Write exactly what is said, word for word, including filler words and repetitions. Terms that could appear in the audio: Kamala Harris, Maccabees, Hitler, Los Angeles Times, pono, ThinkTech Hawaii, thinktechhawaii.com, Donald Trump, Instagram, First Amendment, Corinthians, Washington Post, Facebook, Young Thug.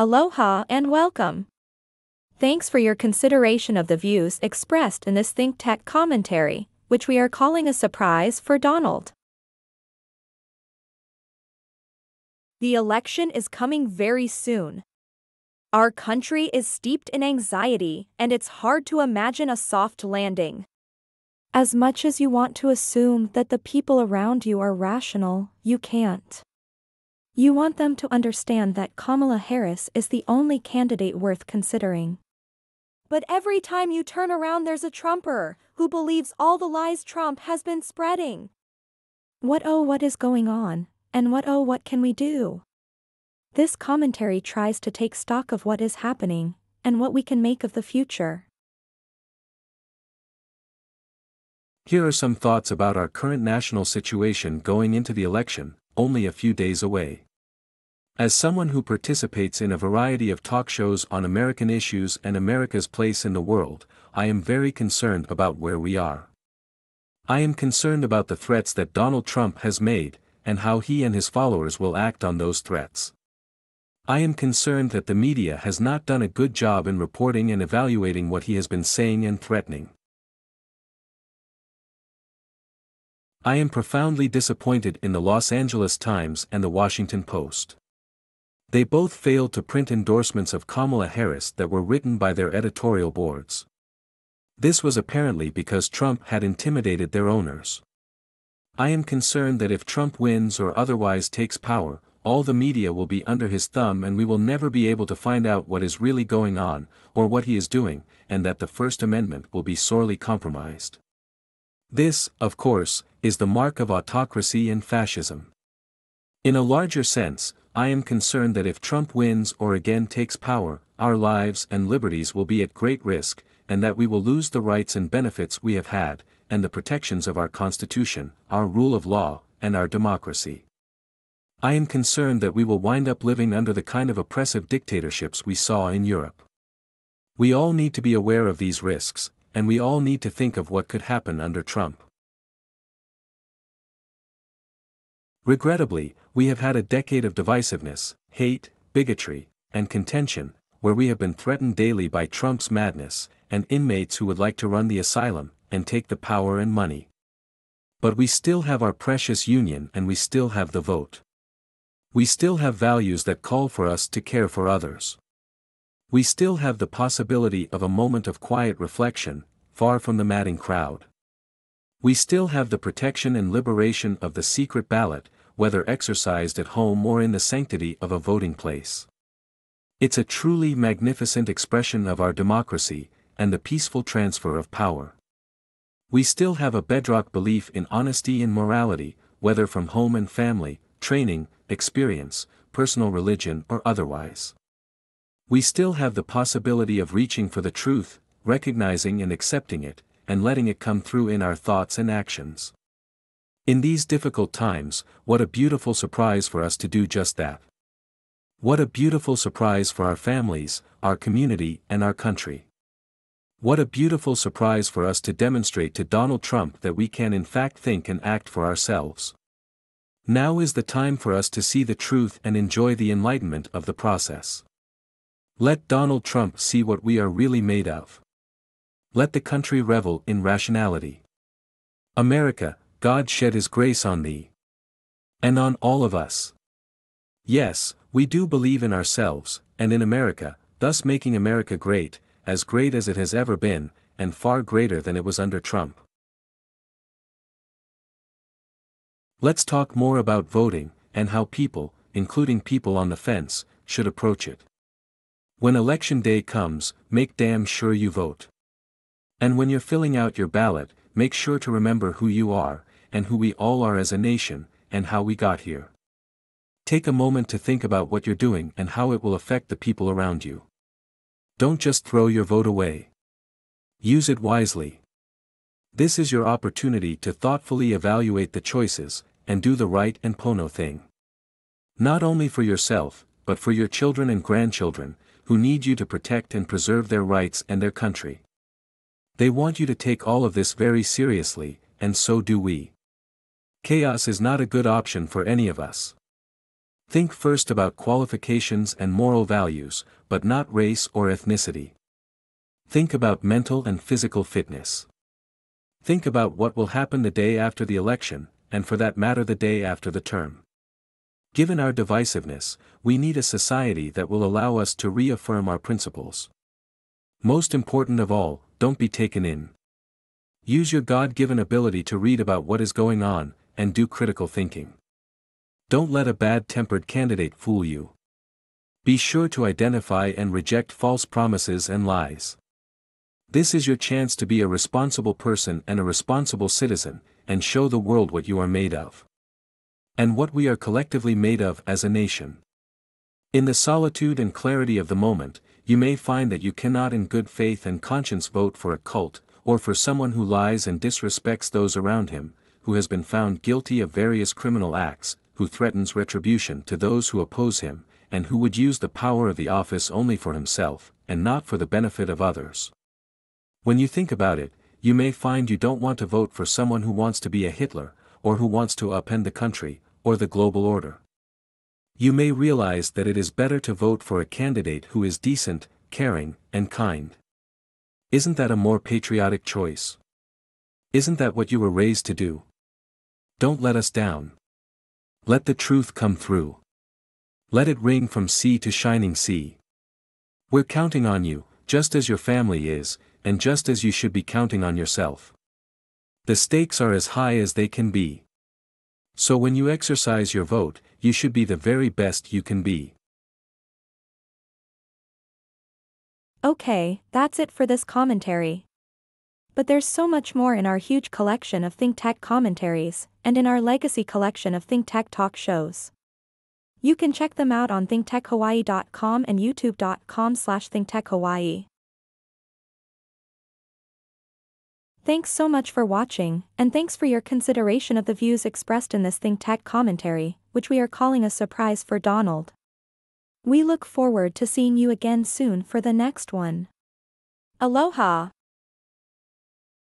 Aloha and welcome. Thanks for your consideration of the views expressed in this Think Tech commentary, which we are calling a surprise for Donald. The election is coming very soon. Our country is steeped in anxiety, and it's hard to imagine a soft landing. As much as you want to assume that the people around you are rational, you can't. You want them to understand that Kamala Harris is the only candidate worth considering. But every time you turn around, there's a Trumper who believes all the lies Trump has been spreading. What oh what is going on, and what oh what can we do? This commentary tries to take stock of what is happening, and what we can make of the future. Here are some thoughts about our current national situation going into the election, only a few days away. As someone who participates in a variety of talk shows on American issues and America's place in the world, I am very concerned about where we are. I am concerned about the threats that Donald Trump has made, and how he and his followers will act on those threats. I am concerned that the media has not done a good job in reporting and evaluating what he has been saying and threatening. I am profoundly disappointed in the Los Angeles Times and the Washington Post. They both failed to print endorsements of Kamala Harris that were written by their editorial boards. This was apparently because Trump had intimidated their owners. I am concerned that if Trump wins or otherwise takes power, all the media will be under his thumb and we will never be able to find out what is really going on, or what he is doing, and that the First Amendment will be sorely compromised. This, of course, is the mark of autocracy and fascism. In a larger sense, I am concerned that if Trump wins or again takes power, our lives and liberties will be at great risk, and that we will lose the rights and benefits we have had, and the protections of our Constitution, our rule of law, and our democracy. I am concerned that we will wind up living under the kind of oppressive dictatorships we saw in Europe. We all need to be aware of these risks, and we all need to think of what could happen under Trump. Regrettably, we have had a decade of divisiveness, hate, bigotry, and contention, where we have been threatened daily by Trump's madness, and inmates who would like to run the asylum, and take the power and money. But we still have our precious union and we still have the vote. We still have values that call for us to care for others. We still have the possibility of a moment of quiet reflection, far from the madding crowd. We still have the protection and liberation of the secret ballot, whether exercised at home or in the sanctity of a voting place. It's a truly magnificent expression of our democracy, and the peaceful transfer of power. We still have a bedrock belief in honesty and morality, whether from home and family, training, experience, personal religion or otherwise. We still have the possibility of reaching for the truth, recognizing and accepting it, and letting it come through in our thoughts and actions. In these difficult times, what a beautiful surprise for us to do just that. What a beautiful surprise for our families, our community and our country. What a beautiful surprise for us to demonstrate to Donald Trump that we can in fact think and act for ourselves. Now is the time for us to see the truth and enjoy the enlightenment of the process. Let Donald Trump see what we are really made of. Let the country revel in rationality. America, God shed His grace on thee. And on all of us. Yes, we do believe in ourselves, and in America, thus making America great, as great as it has ever been, and far greater than it was under Trump. Let's talk more about voting, and how people, including people on the fence, should approach it. When election day comes, make damn sure you vote. And when you're filling out your ballot, make sure to remember who you are, and who we all are as a nation, and how we got here. Take a moment to think about what you're doing and how it will affect the people around you. Don't just throw your vote away. Use it wisely. This is your opportunity to thoughtfully evaluate the choices, and do the right and pono thing. Not only for yourself, but for your children and grandchildren, who need you to protect and preserve their rights and their country. They want you to take all of this very seriously, and so do we. Chaos is not a good option for any of us. Think first about qualifications and moral values, but not race or ethnicity. Think about mental and physical fitness. Think about what will happen the day after the election, and for that matter the day after the term. Given our divisiveness, we need a society that will allow us to reaffirm our principles. Most important of all, don't be taken in. Use your God-given ability to read about what is going on, and do critical thinking. Don't let a bad-tempered candidate fool you. Be sure to identify and reject false promises and lies. This is your chance to be a responsible person and a responsible citizen, and show the world what you are made of. And what we are collectively made of as a nation. In the solitude and clarity of the moment, you may find that you cannot in good faith and conscience vote for a cult, or for someone who lies and disrespects those around him, who has been found guilty of various criminal acts, who threatens retribution to those who oppose him, and who would use the power of the office only for himself, and not for the benefit of others. When you think about it, you may find you don't want to vote for someone who wants to be a Hitler, or who wants to upend the country, or the global order. You may realize that it is better to vote for a candidate who is decent, caring, and kind. Isn't that a more patriotic choice? Isn't that what you were raised to do? Don't let us down. Let the truth come through. Let it ring from sea to shining sea. We're counting on you, just as your family is, and just as you should be counting on yourself. The stakes are as high as they can be. So when you exercise your vote, you should be the very best you can be. Okay, that's it for this commentary. But there's so much more in our huge collection of Think Tech commentaries, and in our legacy collection of Think Tech talk shows. You can check them out on think tech hawaii dot com and youtube dot com slash think tech hawaii. Thanks so much for watching, and thanks for your consideration of the views expressed in this Think Tech commentary, which we are calling a surprise for Donald. We look forward to seeing you again soon for the next one. Aloha!